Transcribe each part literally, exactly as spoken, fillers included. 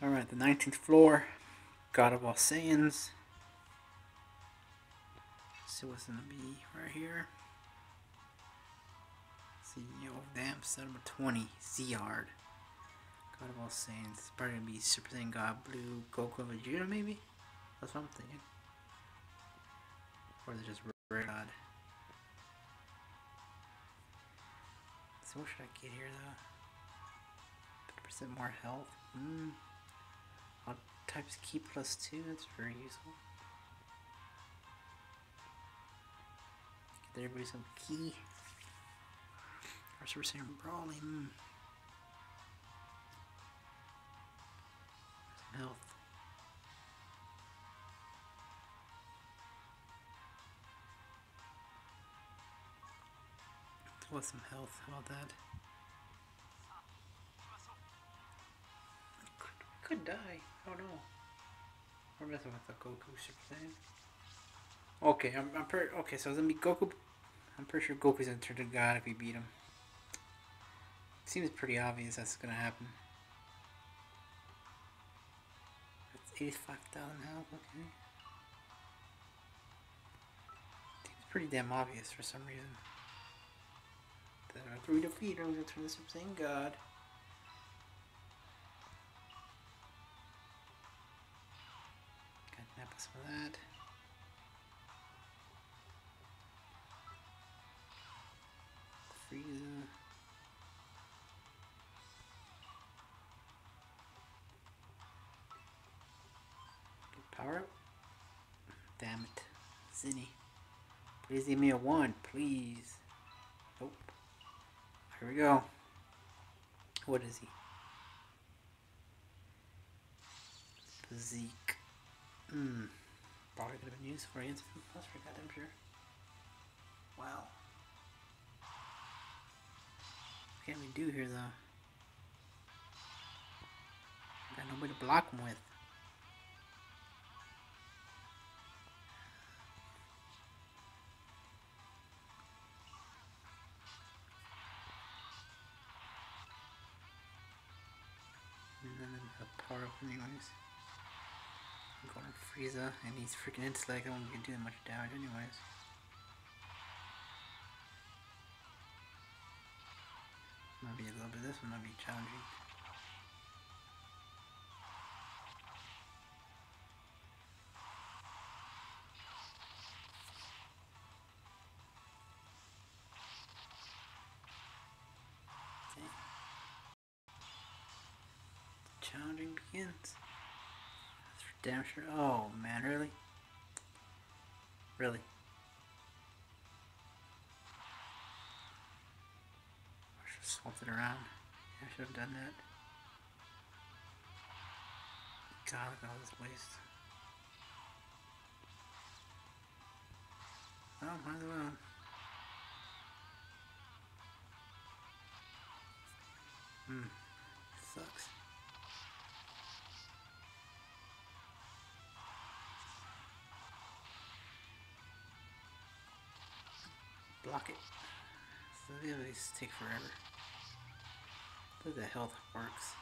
Alright, the nineteenth floor, God of all Saiyans. Let's see what's gonna be right here. See, yo, damn, set number twenty, Zard. God of all Saiyans. It's probably gonna be Super Saiyan God Blue, Goku, Vegeta, maybe? That's what I'm thinking. Or they're just red God. So, what should I get here though? fifty percent more health. Hmm. All types key plus two, that's very useful. Get everybody some key. Or Super Saiyan Brawly. Hmm. Some health. With some health, how about that? Could, could die. Oh no. We're messing with the Goku Super Saiyan. Okay, I'm, I'm pretty. Okay, so it's gonna be Goku. I'm pretty sure Goku's gonna turn to God if we beat him. Seems pretty obvious that's gonna happen. That's eighty-five thousand health, okay. Seems pretty damn obvious for some reason. After we defeat her, we're going to turn this up saying God. Got Nappa for that. Frieza. Good power up. Damn it. Zinni. Please give me a one, please. Nope. Here we go. What is he? Physique. Hmm. Probably could have been used for answer plus for goddamn sure. Wow. What can we do here though? I've got nobody to block him with. Power up anyways. I'm going to Frieza and he's freaking intellect, I won't be doing much damage anyways. Might be a little bit, this one might be challenging. Challenging begins. That's for damn sure. Oh man, really? Really? I should have swapped it around. Yeah, I should have done that. God, look at all this waste. Well, might as well. Hmm. Sucks. Block it. So these take forever. Look at the health works.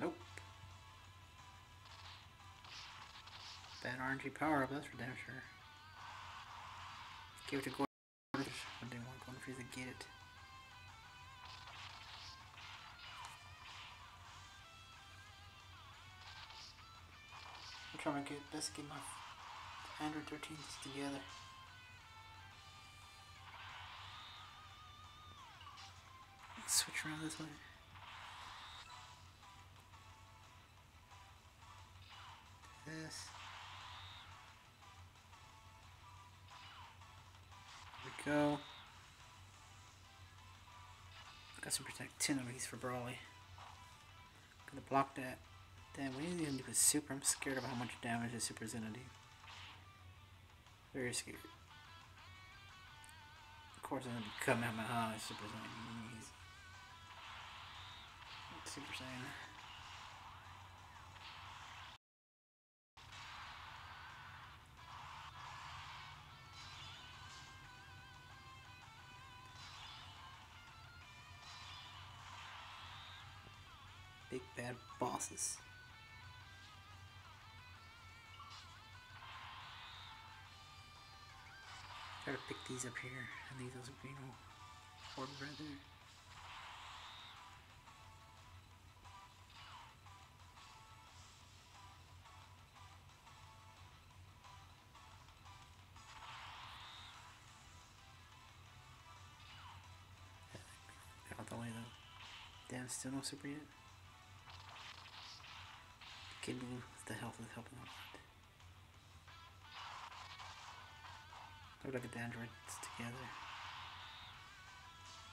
Nope. Bad R N G power up, that's for damn sure. Give it to Gordon. I didn't want Golden Frieza to get it. I'm trying to get best get my Android thirteens together. Let's switch around this way. This. There we go. Got some protect ten of these for Brawly. block that. Damn, what is he gonna do with Super? I'm scared of how much damage the Super is gonna do. Very scared. Of course, I'm gonna be coming out my high Super Saiyan. Super Saiyan. Big bad bosses. Try to pick these up here and leave those green orb right there. Back out the way though. Damn, still no Super yet. Kid Buu, the health is helping a lot. I gotta get the androids together.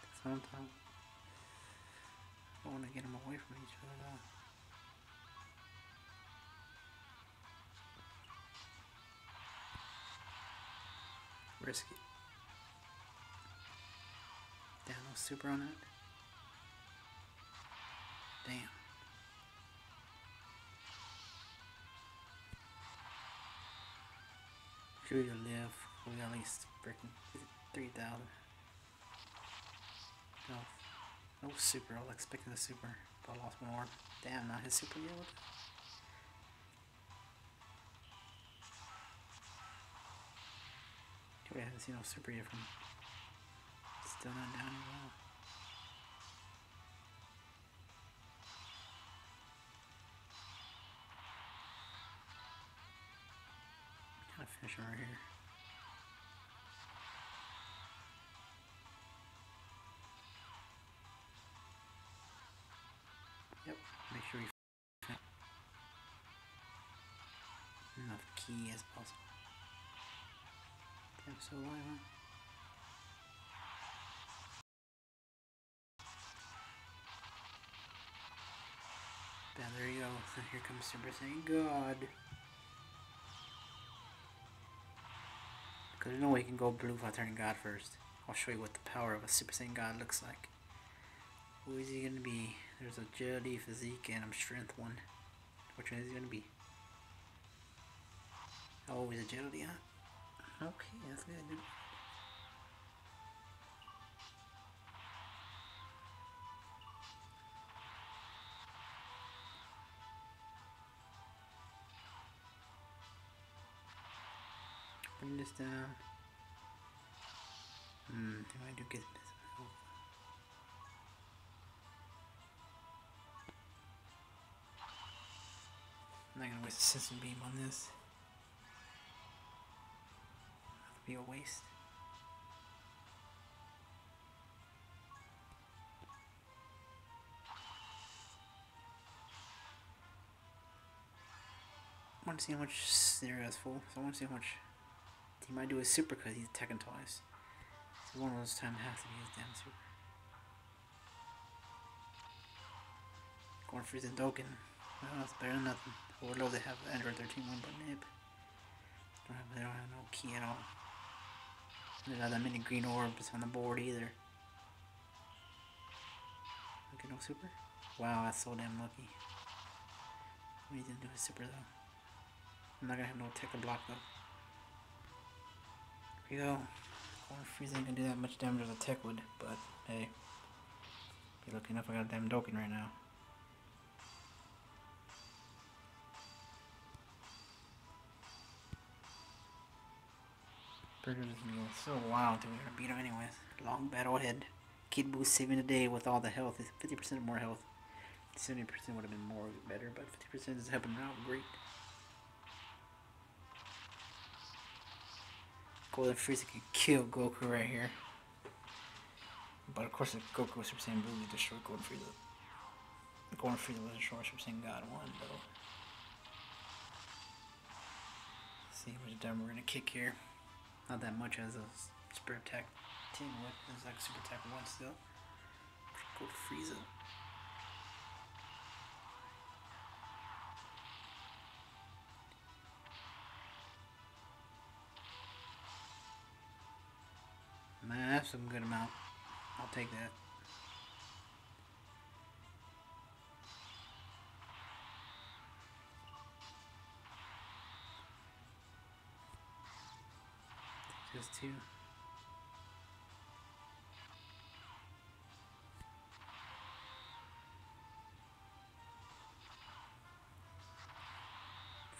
That's what I'm talking about. I wanna get them away from each other now. Risk it. Damn, no Super on it. Damn. Sure you live, we got at least freaking three thousand. No, no Super, I was expecting the Super, but I lost my orb. Damn, not his Super yet. We haven't seen no Super yet from him. Still not down at all. Finish him right here. Yep, make sure we finish him. Enough key as possible. Damn, so long, huh? Damn, there you go. So here comes Super Saiyan God. There's no way you can go blue by turning God first. I'll show you what the power of a Super Saiyan God looks like. Who is he gonna be? There's agility, physique, and I'm strength one. Which one is he gonna be? Oh, he's agility, huh? Okay, that's good, dude. Bring this down. Hmm, do I do get this? Oh. I'm not gonna waste a system beam on this. That'd be a waste. I wanna see how much scenario is full, so I wanna see how much. He might do a Super because he's attacking twice. So one of those times has to be his damn Super. Golden Frieza Doken. Well, that's better than nothing. Although they have Android thirteen one, but nip. Don't have, they don't have no key at all. There's not that many green orbs on the board either. Okay, no Super? Wow, that's so damn lucky. What are you gonna do with Super though? I'm not gonna have no tech to block though. Here we go. Golden Frieza ain't gonna do that much damage as a tech would, but hey. Be lucky enough I got a damn Doken right now. Burger is gonna go so wild dude, we're gonna beat him anyways. Long battle ahead. Kid Buu saving the day with all the health. fifty percent more health. seventy percent would have been more better, but fifty percent is helping out great. Golden Frieza can kill Goku right here. But of course if Goku was Super Saiyan Blue, he destroyed Golden Frieza. Golden Frieza was destroyed Super Saiyan God one though. Let's see how much damage we're gonna kick here. Not that much as a Spirit Attack ten would. There's like Super Attack one still. Golden Frieza. have some good amount. I'll take that. Just two.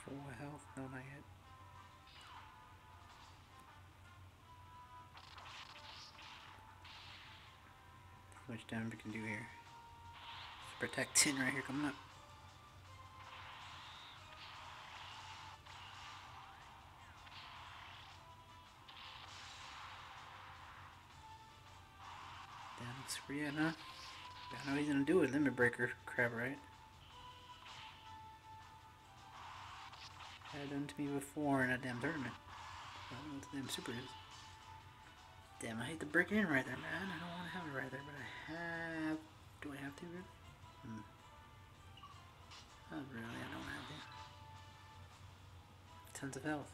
Full health, no, not yet. How much damage we can do here? Super Attack ten right here coming up. Yeah, no. I know he's gonna do it. Limit breaker crap, right? That had done to me before in a damn tournament. I don't know what the damn super is. Damn, I hate to break in right there, man. I don't want to have it right there, but I have. Do I have to? Really? Hmm. Not really. I don't have to. Tons of health.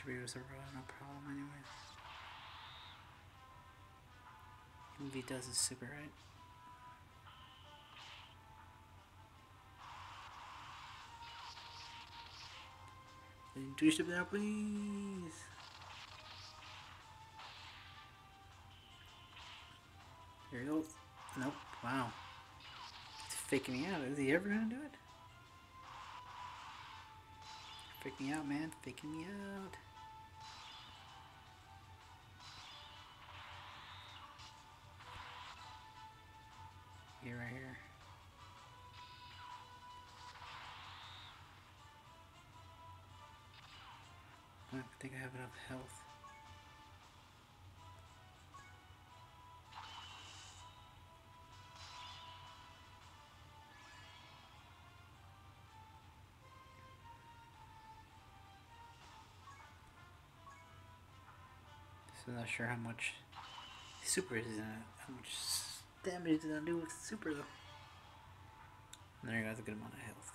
Should be able to survive, no problem anyways. Even if he does, it's super, right? Do you ship now, please? Here he goes. Nope. Wow. It's faking me out. Is he ever gonna do it? Freak me out, man. Faking me out. Here, right here. I don't think I have enough health. So I'm not sure how much super is in how much damage did I do with super though. And there you got a good amount of health.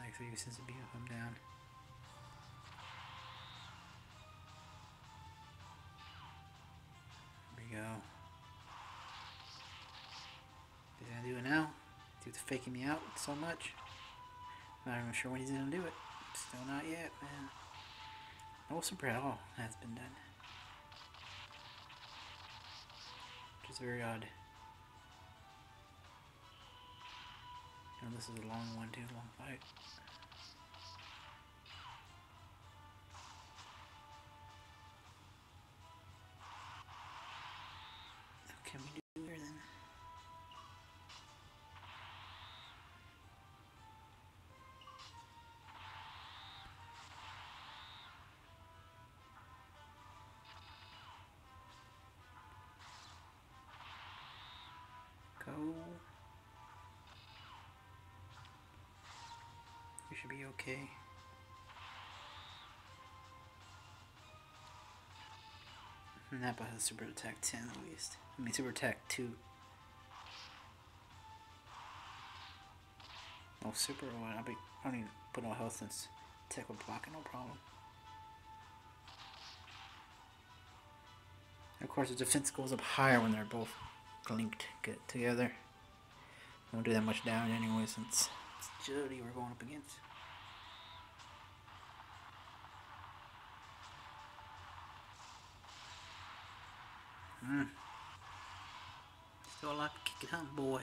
Next you since it beat up I'm down. Here we go. He's gonna do it now. Dude's faking me out so much. Not even sure when he's gonna do it. Still not yet, man. No super at all. That's been done. Which is very odd. And this is a long one too, long fight. What can we do here then? We should be okay. Nappa has Super Attack ten at least. I mean Super Attack two. No super or what? I'll be I don't even put no health since tech would block it, no problem. And of course the defense goes up higher when they're both linked get together. Won't do that much damage anyway since it's Jody we're going up against. Mm. Still alive to kick it, huh, boy?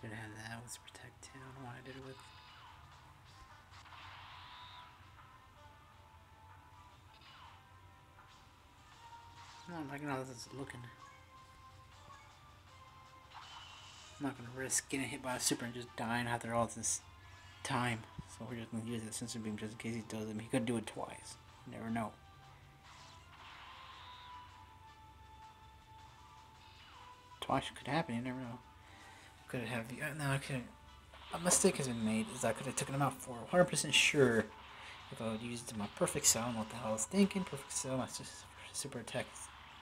Didn't have that, was protected. I don't know what I did it with. No, I'm not gonna let this looking. I'm not gonna risk getting hit by a super and just dying after all this time. So we're just gonna use the sensor beam just in case he does it. He could do it twice. You never know. Twice could happen. You never know. Could it have? No, I couldn't. A mistake has been made. Is I could have taken him out for one hundred percent sure. if I would use my Perfect Cell. What the hell I was thinking? Perfect Cell, my Super Attack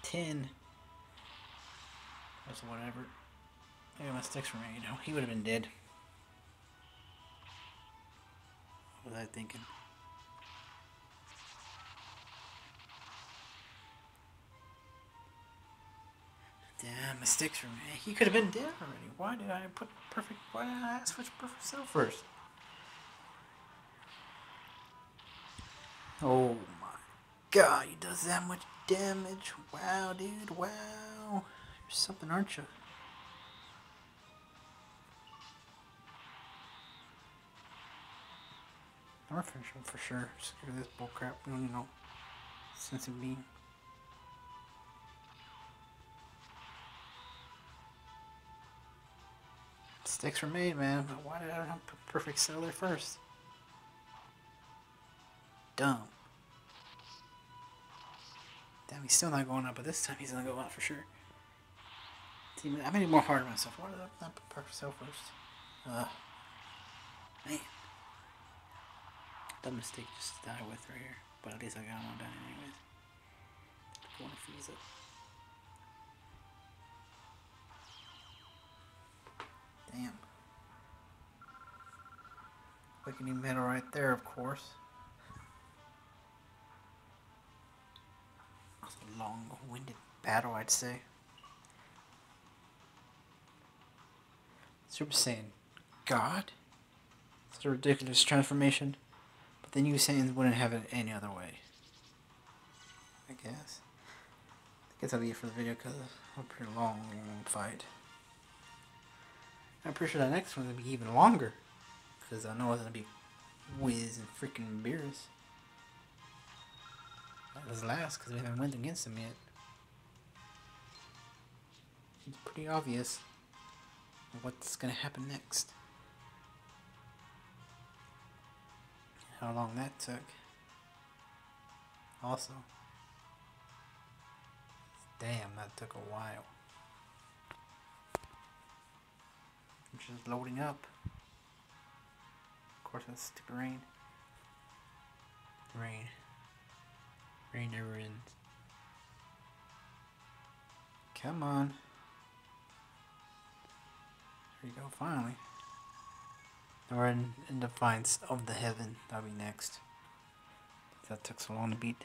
ten. That's whatever. Yeah, my sticks were made. You know, he would have been dead. What was I thinking? Damn, my sticks were made. He could have been dead already. Why did I put perfect? Why did I switch Perfect Cell first? Oh my god, he does that much damage. Wow, dude, wow. You're something, aren't you? I'm gonna finish him for sure. Screw this bullcrap. We don't need no sense of being. Sticks were made, man, but why did I not put Perfect Cell there first? Dumb. Damn, he's still not going up, but this time he's gonna go up for sure. See, I made it more hard on myself. Why did I not put Perfect Cell first? Uh, man. Dumb mistake just to die with right here. But at least I got one done anyways. Going to freeze it. Damn. Looking at metal right there, of course. That's a long-winded battle, I'd say. Super Saiyan God? It's a ridiculous transformation. But the new Saiyans wouldn't have it any other way. I guess. I guess I'll leave it for the video because it's a pretty long, long fight. I'm pretty sure that next one's gonna be even longer, because I know it's gonna be Whis and freaking Beerus. That was last, because we haven't went against him yet. It's pretty obvious what's gonna happen next. How long that took. Also, damn, that took a while. Just loading up. Of course, that's stupid rain. Rain. Rain never ends. Come on. There you go, finally. And we're in, in Defiance of the Heaven. That'll be next. That took so long to beat.